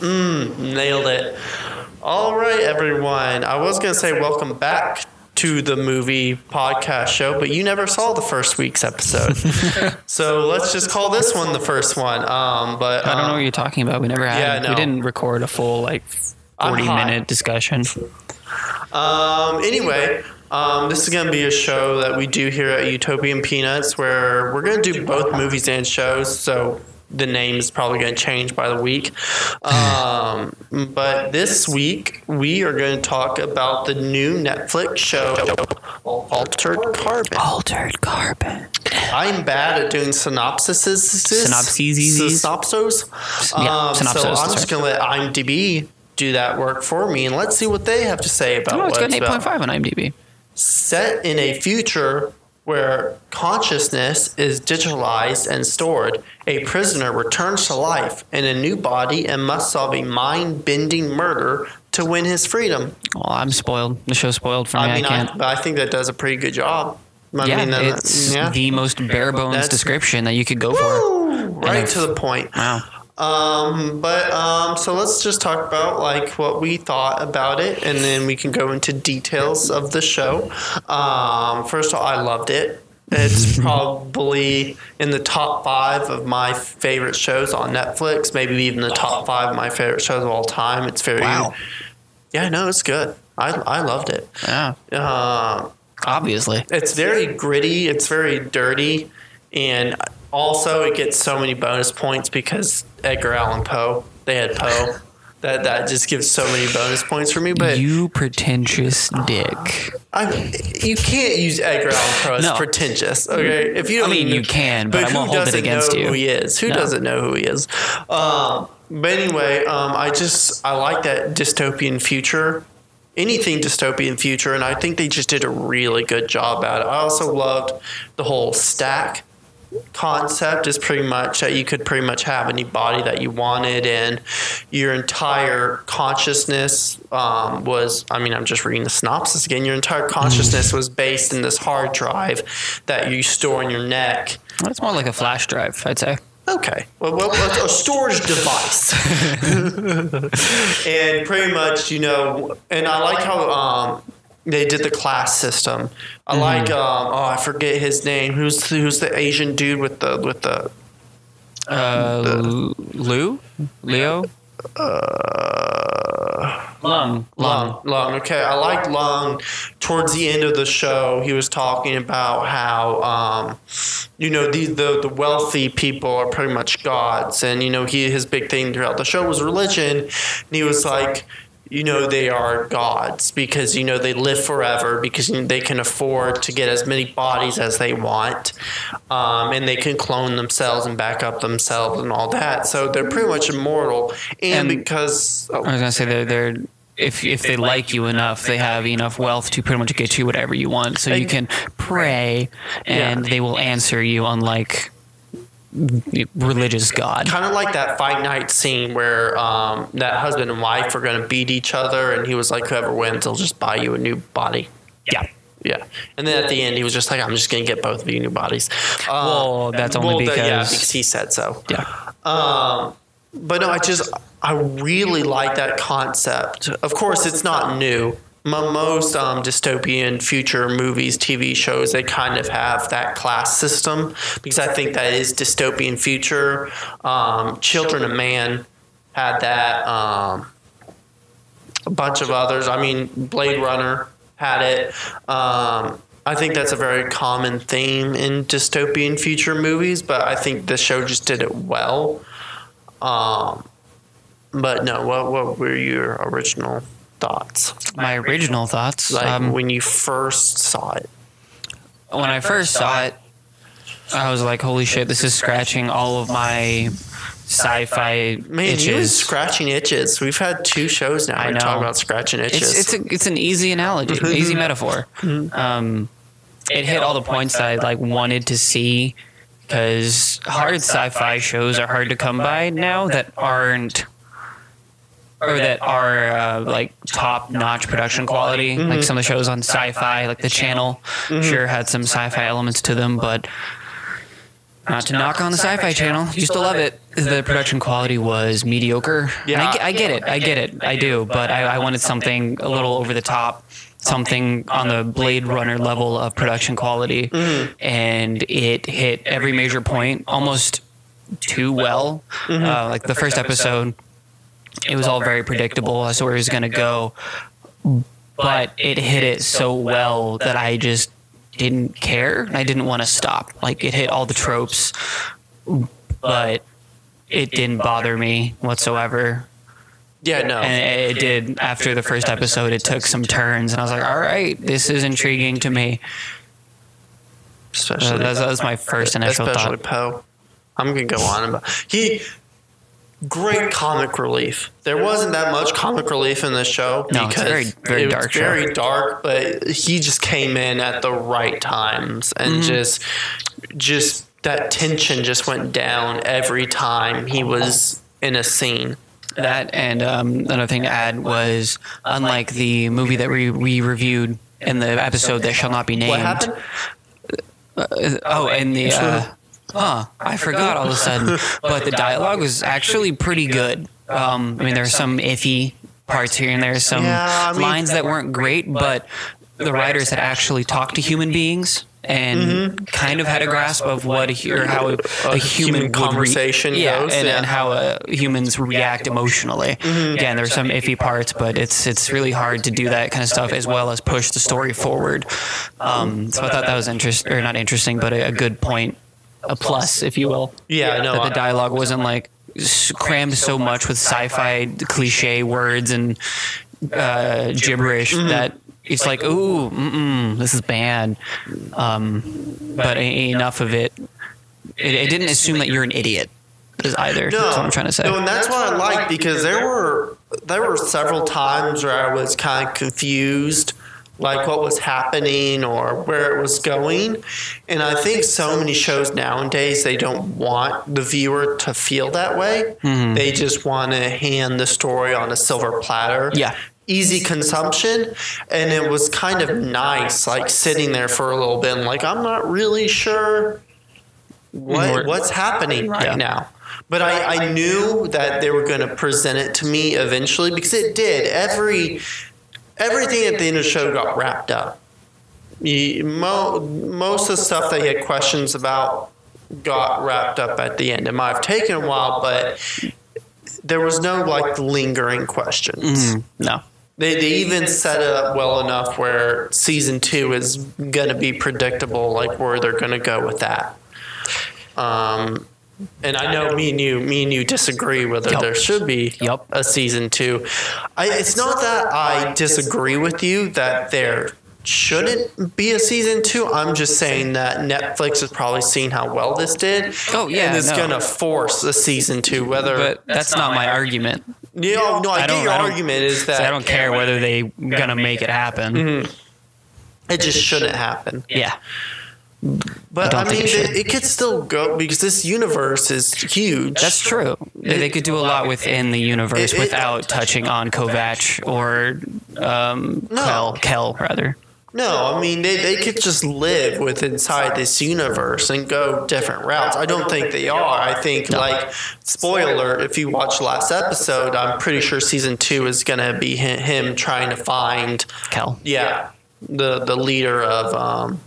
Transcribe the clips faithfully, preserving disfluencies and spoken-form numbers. Mm, nailed it. All right, everyone. I was going to say welcome back to the movie podcast show, but you never saw the first week's episode. So let's just call this one the first one. Um, but um, I don't know what you're talking about. We never had, yeah, no. we didn't record a full like forty minute discussion. Um, anyway, um, this is going to be a show that we do here at Utopian Peanuts where we're going to do both movies and shows. So the name is probably going to change by the week. Um, but this week, we are going to talk about the new Netflix show, Altered Carbon. Altered Carbon. I'm bad at doing synopsises. Synopses. Synopsos. Um, yeah, synopsis. So I'm just going to let IMDb do that work for me, and let's see what they have to say about it. Oh, it's got an eight point five on IMDb. Set in a future where consciousness is digitalized and stored, a prisoner returns to life in a new body and must solve a mind-bending murder to win his freedom. Oh, I'm spoiled. The show's spoiled for me. I mean, I can't. I, I think that does a pretty good job. I yeah, mean, that, it's yeah. the most bare-bones That's, description that you could go woo, for. Right to the point. Wow. Um, but, um, so let's just talk about like what we thought about it, and then we can go into details of the show. Um, first of all, I loved it. It's probably in the top five of my favorite shows on Netflix, maybe even the top five of my favorite shows of all time. It's very, wow. yeah, no, it's good. I, I loved it. Yeah. Uh, obviously it's very gritty. It's very dirty. And also, it gets so many bonus points because Edgar Allan Poe, they had Poe. That that just gives so many bonus points for me. But you pretentious dick. I, you can't use Edgar Allan Poe as no. pretentious. Okay, if you don't I mean, you can, but, but I won't hold it against you. Who he is? Who no. doesn't know who he is? Um, but anyway, um, I just I like that dystopian future. Anything dystopian future, and I think they just did a really good job at it. I also loved the whole stack. Concept is pretty much that you could pretty much have any body that you wanted, and your entire consciousness um, was, I mean, I'm just reading the synopsis again. Your entire consciousness was based in this hard drive that you store in your neck. That's more like a flash drive, I'd say. Okay. Well, well, a storage device. And pretty much, you know, and I like how um, they did the class system. I like, um, oh, I forget his name. Who's who's the Asian dude with the with the, um, uh, the Lou, Leo, uh, Lung, Lung, Lung. Okay, I like Lung. Towards the end of the show, he was talking about how, um, you know, the, the the wealthy people are pretty much gods, and you know, he his big thing throughout the show was religion, and he was like, you know, they are gods because, you know, they live forever because they can afford to get as many bodies as they want. Um, and they can clone themselves and back up themselves and all that. So they're pretty much immortal. And, and because oh. I was going to say they're, they're if, if they, they like you enough, they have enough wealth to pretty much get you whatever you want. So you can pray and yeah. they will answer you, unlike religious god. Kind of like that fight night scene where um, that husband and wife are going to beat each other, and he was like, whoever wins, they'll just buy you a new body. Yeah. Yeah. And then at the end, he was just like, I'm just going to get both of you new bodies. Um, well, that's only well, because... The, yeah, because he said so. Yeah. Um, but no, I just... I really like that concept. Of course, it's not new. Most um, dystopian future movies, T V shows, they kind of have that class system because I think that is dystopian future. Um, Children of Man had that. Um, a bunch of others. I mean, Blade Runner had it. Um, I think that's a very common theme in dystopian future movies, but I think this show just did it well. Um, but no, what, what were your original thoughts? My original thoughts. Like um, when you first saw it. When I first saw it, I was like, holy shit, this is scratching all of my sci-fi Man, itches. You scratching itches. We've had two shows now. I know. Talk about scratching itches. It's, it's, a, it's an easy analogy, easy metaphor. Um, it hit all the points that I like wanted to see because hard sci-fi shows are hard to come by now that aren't Or that are uh, like top-notch production quality. Mm-hmm. Like some of the shows on Sci-Fi, like The Channel, mm-hmm. sure had some sci-fi elements to them, but Not to knock on the Sci-Fi Channel, used to love it. The production quality was mediocre. Yeah, I, I get it. I get it. I do. But I, I wanted something a little over the top, something on the Blade Runner level of production quality. Mm-hmm. And it hit every major point almost too well. Mm-hmm. Uh, like the first episode, it was all very predictable as to where it was going to go. But it hit it so well that I just didn't care. I didn't want to stop. Like, it hit all the tropes, but it didn't bother me whatsoever. Yeah, no. And it did. After the first episode, it took some turns, and I was like, all right, this is intriguing to me. Especially so that, that was my first initial especially thought. Poe. I'm going to go on about he. Great comic relief. There wasn't that much comic relief in this show no, because it's very, very it was dark very show. dark, but he just came in at the right times and mm-hmm. just just that tension just went down every time he was in a scene. That and um, another thing to add was, unlike the movie that we, we reviewed in the episode that shall not be named. What happened? Uh, oh, and the... Uh, Huh, I forgot all of a sudden. But the dialogue was actually pretty good. Um, I mean, there were some iffy parts here and there, some yeah, I mean, lines that weren't great, but the writers had actually talked to human beings and mm-hmm. kind of had a grasp of what a, or how a, a human, human conversation re- yeah, goes. And, yeah, and how uh, humans react emotionally. Mm-hmm. Again, there's some iffy parts, but it's it's really hard to do that kind of stuff as well as push the story forward. Um, so I thought that was interesting, or not interesting, but a, a good point. A plus, if you will. Yeah, I know. That the dialogue wasn't like crammed so much with sci-fi cliche words and uh, gibberish mm-hmm. that it's like, ooh, mm-mm, this is bad. Um, but enough of it. It, it didn't assume that you're an idiot either. No, that's what I'm trying to say. No, and that's what I like, because there were there were several times where I was kind of confused, like what was happening or where it was going. And I think so many shows nowadays, they don't want the viewer to feel that way. Mm-hmm. They just want to hand the story on a silver platter. Yeah. Easy consumption. And it was kind of nice, like sitting there for a little bit and like, I'm not really sure what what's happening right yeah. now. But I, I knew that they were going to present it to me eventually, because it did. Every... Everything at the end of the show got wrapped up. Most of the stuff that he had questions about got wrapped up at the end. It might have taken a while, but there was no like lingering questions. Mm, no. They, they even set it up well enough where season two is going to be predictable, like where they're going to go with that. Um, and I know me and you, me and you disagree whether yep. there should be yep. a season two. I, it's not that I disagree with you that there shouldn't be a season two. I'm just saying that Netflix has probably seen how well this did. Oh yeah, and it's no. going to force a season two. Whether but that's not my argument. You know, no, I, I get your I argument is that I don't care whether they're going to make it happen. Mm-hmm. It just shouldn't happen. Yeah. But I, I mean, it, it could still go because this universe is huge. That's true. It, they could do a lot within the universe it, it, without touching on Kovacs or um, no. Kel, Kel, rather. No, I mean, they, they could just live with inside this universe and go different routes. I don't think they are. I think, no. like, spoiler, if you watch last episode, I'm pretty sure season two is going to be him, him trying to find Kel. Yeah, the, the leader of... Um,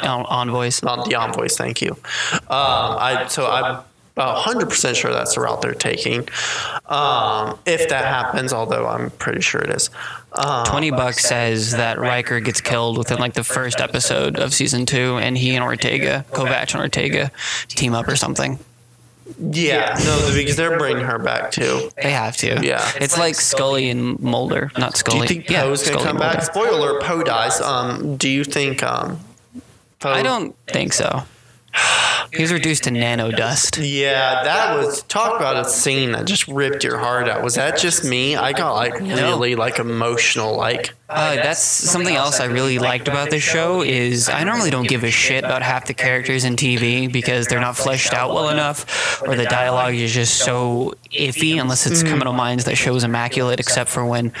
On, envoys. On the envoys, thank you. Um, I so I'm one hundred percent sure that's the route they're taking. Um, if that happens, although I'm pretty sure it is. Um, twenty bucks says that Riker gets killed within like the first episode of season two, and he and Ortega, Kovacs and Ortega, team up or something. Yeah, no, because they're bringing her back too. They have to. Yeah, it's, it's like, like Scully and Mulder, not Scully. Do you think yeah, Poe's gonna Scully come back? Spoiler: Poe dies. Um, do you think? Um, Poe. I don't think so. He was reduced to nano dust. Yeah, that was... Talk about a scene that just ripped your heart out. Was that just me? I got, like, really, like, emotional, like... Uh, that's something else I really liked about this show is I normally don't give a shit about half the characters in T V because they're not fleshed out well enough or the dialogue is just so iffy unless it's mm. Criminal Minds that show's immaculate except for when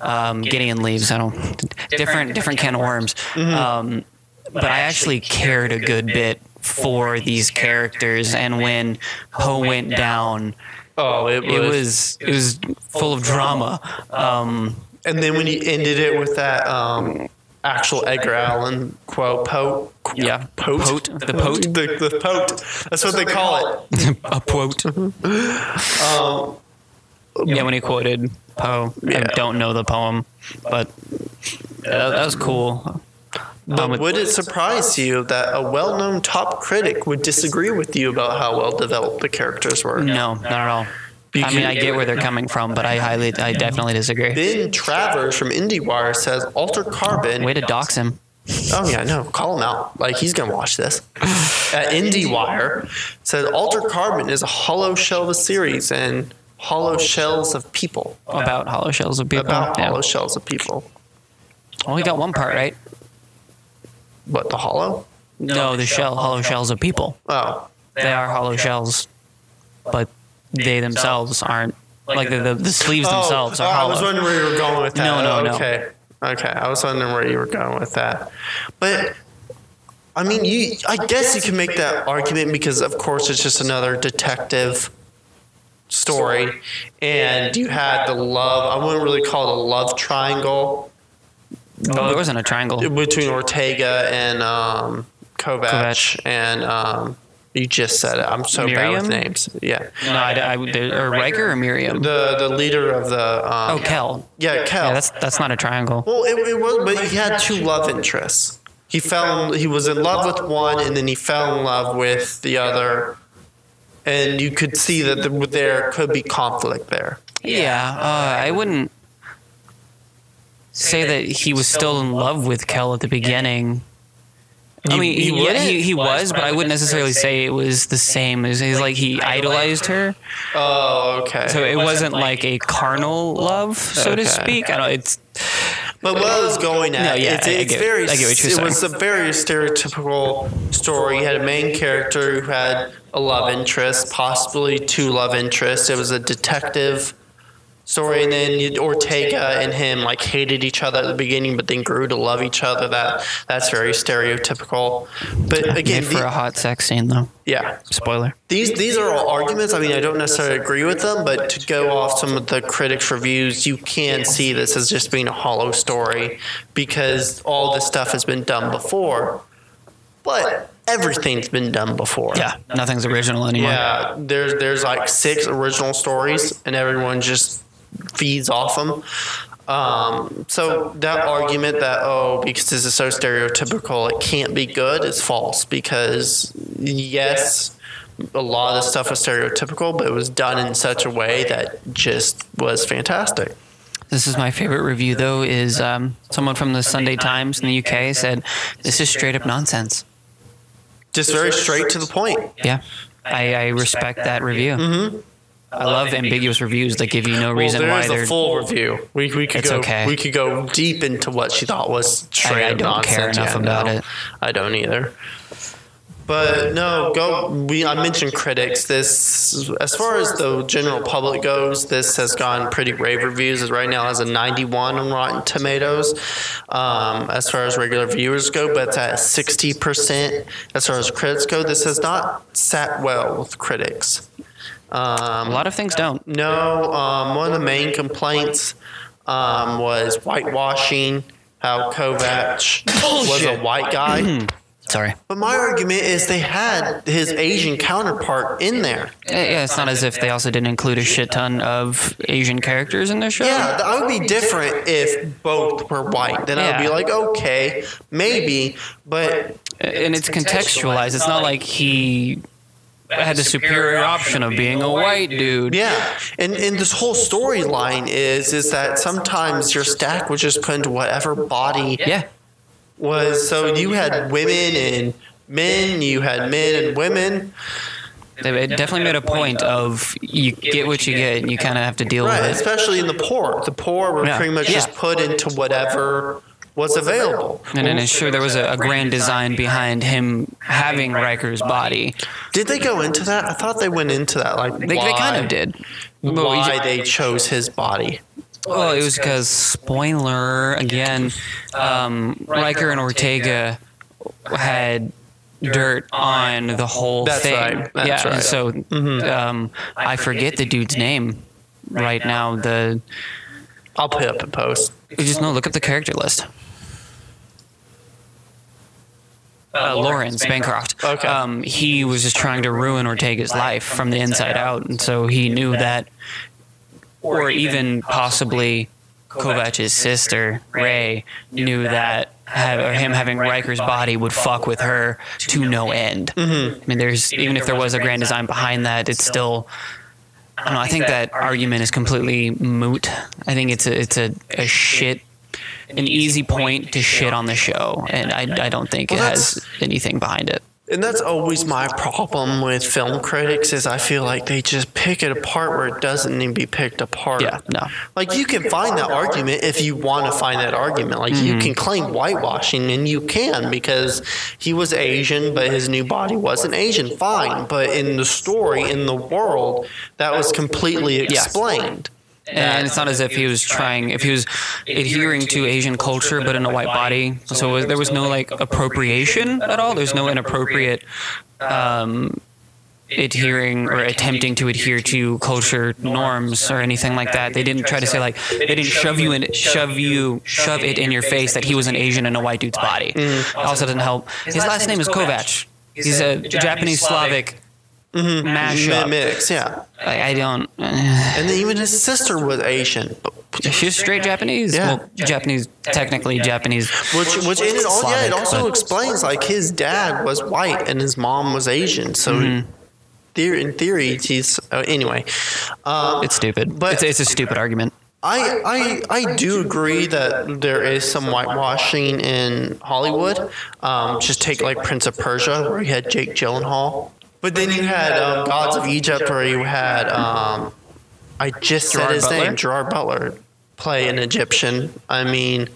um, Gideon leaves. I don't... Different, different can of worms. Um... But I actually cared a good bit for these characters. And when Poe went down, oh, it was it was, it was full of drama. Um, and then when he ended it with that um, actual Edgar Allan quote, Poe, yeah, Poe, the Poe, the, the Poe. That's, That's what they, they call it. A quote. um, yeah, when he quoted Poe. Yeah. I don't know the poem, but uh, that was cool. But um, would it surprise you that a well-known top critic would disagree with you about how well-developed the characters were? No, not at all. Because I mean, I get where they're coming from, but I highly, I definitely disagree. Ben Travers from IndieWire says, Altered Carbon... Way to dox him. Oh, yeah, I know. Call him out. Like, he's going to watch this. At IndieWire says, Altered Carbon is a hollow shell of a series and hollow shells of people. About hollow shells of people. About yeah. hollow shells of people. Only got one part, right? What, the hollow? No, no the shell, shell hollow shells of people. Oh. They are hollow shells, but they themselves aren't. Like, the, the, the sleeves oh, themselves are oh, hollow. I was wondering where you were going with that. No, no, no. Okay, okay. I was wondering where you were going with that. But, I mean, you. I guess you can make that argument because, of course, it's just another detective story. And you had the love, I wouldn't really call it a love triangle. Oh, there wasn't a triangle between Ortega and um, Kovacs, Kovacs and um, you just said it. I'm so Miriam? bad with names. Yeah, no, I, I, or Riker or Miriam, the the leader of the um, oh Kel. Yeah, Kel. Yeah, that's that's not a triangle. Well, it, it was, but he had two love interests. He fell. In, he was in love with one, and then he fell in love with the other, and you could see that the, there could be conflict there. Yeah, uh, I wouldn't. Say that he was still in love with Kel at the beginning. I mean, he yeah, he, he was, but I wouldn't necessarily say it was the same. It was, it was like he idolized her. Oh, okay. So it wasn't like a carnal love, so to speak. I don't. It's. But what I was going at, no, yeah, it's, it's I get, very. I get what you're saying. It was a very stereotypical story. You had a main character who had a love interest, possibly two love interests. It was a detective story, and then Ortega and him like hated each other at the beginning, but then grew to love each other. That that's very stereotypical. But again, Made for the, a hot sex scene though. Yeah. Spoiler. These these are all arguments. I mean, I don't necessarily agree with them, but to go off some of the critics' reviews, you can see this as just being a hollow story because all this stuff has been done before. But everything's been done before. Yeah, nothing's original anymore. Yeah, there's there's like six original stories, and everyone just feeds off them. Um, so that argument that, oh, because this is so stereotypical, it can't be good is false because, yes, a lot of this stuff was stereotypical, but it was done in such a way that just was fantastic. This is my favorite review, though, is um, someone from the Sunday Times in the U K said, this is straight up nonsense. Just very straight to the point. Yeah. I, I respect that review. Mm-hmm. I love ambiguous reviews that give you no reason well, why they're... there's a full review. We, we, could go, okay. we could go deep into what she thought was straight I, I don't nonsense. care enough yeah, about no, it. I don't either. But no, go. We, I mentioned critics. This, as far as the general public goes, this has gotten pretty rave reviews. It right now has a ninety-one on Rotten Tomatoes. Um, as far as regular viewers go, but it's at sixty percent. As far as critics go, this has not sat well with critics. Um, a lot of things don't. No, um, one of the main complaints um, was whitewashing, how Kovacs was a white guy. Sorry. But my argument is they had his Asian counterpart in there. Yeah, it's not as if they also didn't include a shit ton of Asian characters in their show. Yeah, that would be different if both were white. Then yeah. I would be like, okay, maybe, but... And it's contextualized. It's not like he... I had the superior option of being a white dude. Yeah. And and this whole storyline is is that sometimes your stack was just put into whatever body yeah. was. So you had women and men. You had men and women. It definitely made a point of you get what you get and you kind of have to deal right, with it. Especially in the poor. The poor were yeah. pretty much yeah. just put into whatever... was available. And then sure there was a, a grand design behind him having Riker's body. Did they go into that? I thought they went into that. Like They, why, they kind of did. Why they chose his body. Well, it was because, spoiler, again, um, Riker and Ortega had dirt on the whole that's thing. Right. That's yeah. Right. And so mm-hmm. um, I forget the dude's name right now. The I'll put up a post. You just no look up the character list. Uh, Lawrence Bancroft. Okay. Um, he was just trying to ruin Ortega's life from the inside out, and so he knew that, or even possibly Kovacs' sister Ray knew that have, or him having Riker's body would fuck with her to no end. Mm-hmm. I mean, there's even if there was a grand design behind that, it's still. I don't know. I think that argument is completely moot. I think it's a it's a, a shit. An easy point to shit on the show, and I, I don't think well, it has anything behind it. And that's always my problem with film critics is I feel like they just pick it apart where it doesn't need to be picked apart. Yeah, no. Like, you can find that argument if you want to find that argument. Like, mm-hmm. you can claim whitewashing, and you can because he was Asian, but his new body wasn't Asian. Fine, but in the story, in the world, that was completely explained. Yes. And, and it's not as if he was trying, if he was adhering to Asian culture, but in a white body. So there was no like appropriation at all. There's no inappropriate um, adhering or attempting to adhere to culture norms or anything like that. They didn't try to say like, they didn't shove you in, shove you, shove it in your face that he was an Asian in a white dude's body. Mm. Also doesn't help. His last name is Kovacs. He's a Japanese Slavic. Mm-hmm. Mashup. Mix, yeah. Like, I don't. Uh, and then even his sister was Asian. She's straight Japanese. Yeah. Well, Japanese, technically Japanese. Which, which, which and it, all, Slavic, yeah, it also explains like his dad was white and his mom was Asian. So, mm-hmm. the, in theory, he's uh, anyway. Uh, it's stupid. But it's, it's a stupid argument. I, I I do agree that there is some whitewashing in Hollywood. Um, just take like Prince of Persia, where he had Jake Gyllenhaal. But then you had um, Gods of Egypt, where you had, um, I just said his name, Gerard Butler, play an Egyptian. I mean,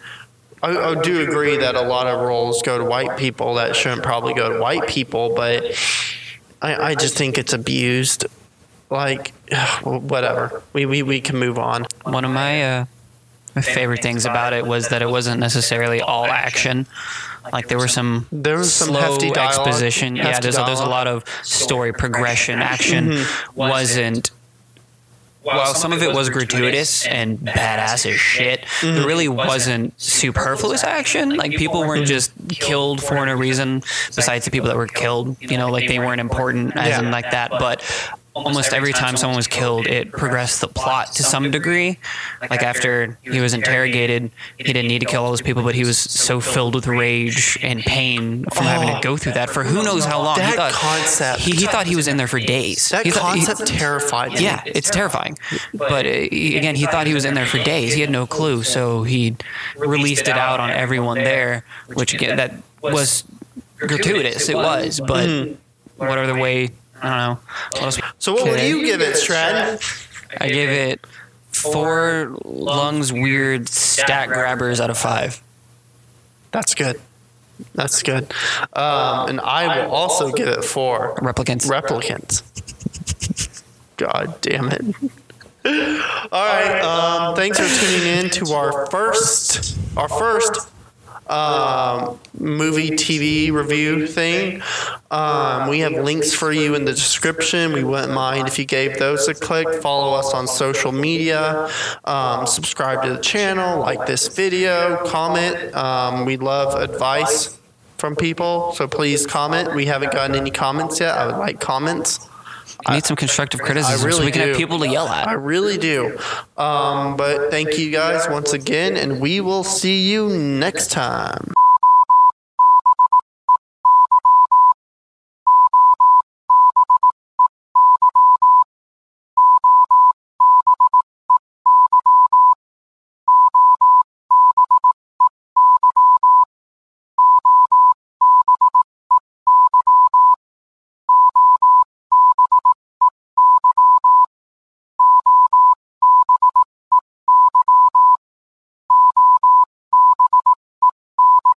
I, I do agree that a lot of roles go to white people that shouldn't probably go to white people, but I, I just think it's abused. Like, whatever. We, we, we can move on. One of my uh, my favorite things about it was that it wasn't necessarily all action. Like there were some there was some slow hefty exposition. Hefty yeah, there's a, there's a lot of story progression. Action mm-hmm. wasn't. While some of it was gratuitous and badass as shit, mm-hmm. there really wasn't superfluous action. Like people weren't just killed for no reason. Besides the people that were killed, you know, like they weren't important as yeah. in like that, but. Almost every time someone was killed, it progressed the plot to some degree. Like after he was interrogated, he didn't need to kill all those people, but he was so filled with rage and pain from oh, having to go through that for who knows how long. That he thought, concept. He, he thought he was in there for days. That he thought, concept he, terrified me. Yeah, it's terrifying. But uh, again, he thought he was in there for days. He had no clue, so he released it out on everyone there, which again, that was gratuitous. It was, but mm. what other way... I don't know. So what would you give it, Strad? I give it four lungs weird stat grabbers out of five. That's good. That's good. Um, and I will also give it four. Replicants. Replicants. God damn it. All right. Um, thanks for tuning in to our first, our first Um, movie T V review thing. Um, we have links for you in the description. We wouldn't mind if you gave those a click. Follow us on social media. Um, subscribe to the channel. Like this video. Comment. Um, we love advice from people, so please comment. We haven't gotten any comments yet. I would like comments. I need some constructive criticism really so we can do. have people to yell at. I really do. Um, but thank you guys once again, and we will see you next time.